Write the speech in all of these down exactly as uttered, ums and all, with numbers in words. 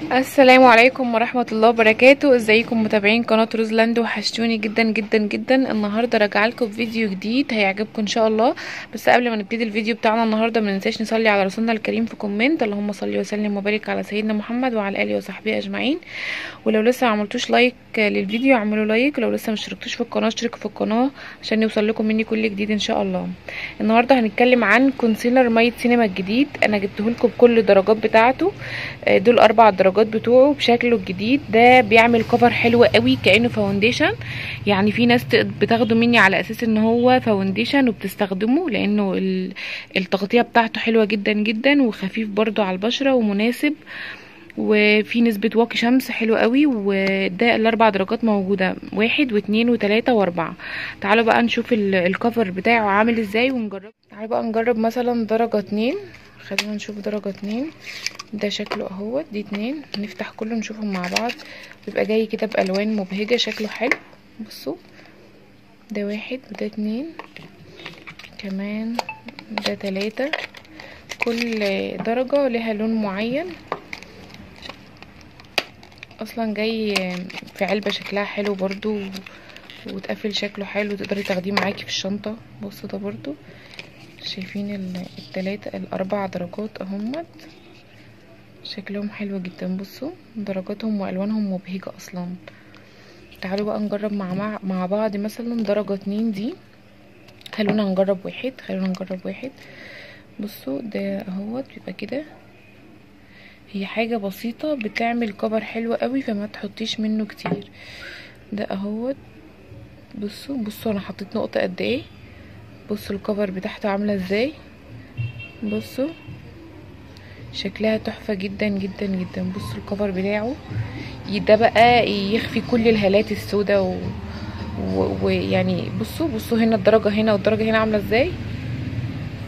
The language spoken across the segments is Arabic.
السلام عليكم ورحمه الله وبركاته. ازيكم متابعين قناه روزلاند؟ وحشتوني جدا جدا جدا. النهارده راجعه لكم بفيديو جديد هيعجبكم ان شاء الله. بس قبل ما نبتدي الفيديو بتاعنا النهارده ما ننساش نصلي على رسولنا الكريم في كومنت، اللهم صل وسلم وبارك على سيدنا محمد وعلى اله وصحبه اجمعين. ولو لسه ما عملتوش لايك للفيديو اعملوا لايك، لو لسه ما اشتركتوش في القناه اشتركوا في القناه عشان يوصل لكم مني كل جديد ان شاء الله. النهارده هنتكلم عن كونسيلر مايت سينما الجديد، انا جبته لكم بكل الدرجات بتاعته، دول اربع درجات بتوعه بشكله الجديد. ده بيعمل كفر حلو قوي كانه فاونديشن، يعني في ناس بتاخده مني على اساس ان هو فاونديشن وبتستخدمه لانه التغطيه بتاعته حلوه جدا جدا وخفيف برضو على البشره ومناسب، وفي نسبه واقي شمس حلوه قوي. وده الاربع درجات موجوده، واحد واثنين وثلاثه واربعه. تعالوا بقى نشوف الكفر بتاعه عامل ازاي ونجرب. تعالوا بقى نجرب مثلا درجه اتنين، خلينا نشوف درجة اتنين. ده شكله اهوت، دي اتنين، نفتح كله نشوفهم مع بعض. بيبقى جاي كده بالوان مبهجة شكله حلو، بصوا ده واحد وده اتنين كمان، ده تلاتة. كل درجة لها لون معين، اصلا جاي في علبة شكلها حلو برضو وتقفل شكله حلو، تقدري تاخديه معاكي في الشنطة. بصوا ده برضو، شايفين التلاتة الاربع درجات اهمت شكلهم حلو جدا، بصوا درجاتهم والوانهم مبهجة اصلا. تعالوا بقى نجرب مع, مع مع بعض مثلا درجة اتنين دي. خلونا نجرب واحد، خلونا نجرب واحد. بصوا ده اهوت، بيبقى كده هي حاجة بسيطة بتعمل كفر حلو قوي فما تحطيش منه كتير. ده اهوت، بصوا بصوا انا حطيت نقطة قد ايه، بصوا الكفر بتاعته عامله ازاي، بصوا شكلها تحفه جدا جدا جدا. بصوا الكفر بتاعه ده بقى يخفي كل الهالات السوداء، ويعني و... بصوا بصوا هنا الدرجه هنا والدرجه هنا عامله ازاي.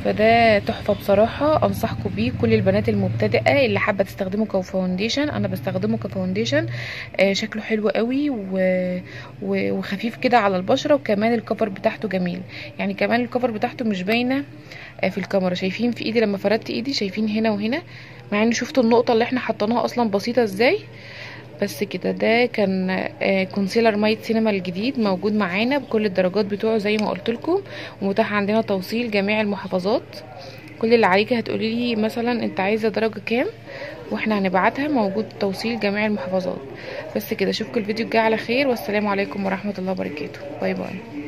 فده تحفه بصراحه، انصحكم بيه كل البنات المبتدئه اللي حابه تستخدمه كفاونديشن. انا بستخدمه كفاونديشن، آه شكله حلو قوي و... و... وخفيف كده على البشره، وكمان الكفر بتاعته جميل. يعني كمان الكفر بتاعته مش باينه آه في الكاميرا، شايفين في ايدي لما فردت ايدي شايفين هنا وهنا، مع ان شفتوا النقطه اللي احنا حطيناها اصلا بسيطه ازاي. بس كده ده كان آه كونسيلر مايت سينما الجديد موجود معانا بكل الدرجات بتوعه زي ما قلت لكم، ومتاح عندنا توصيل جميع المحافظات. كل اللي عليكي هتقولي لي مثلا انت عايزه درجه كام واحنا هنبعتها، موجود توصيل جميع المحافظات. بس كده اشوفكم الفيديو الجاي على خير، والسلام عليكم ورحمه الله وبركاته. باي باي.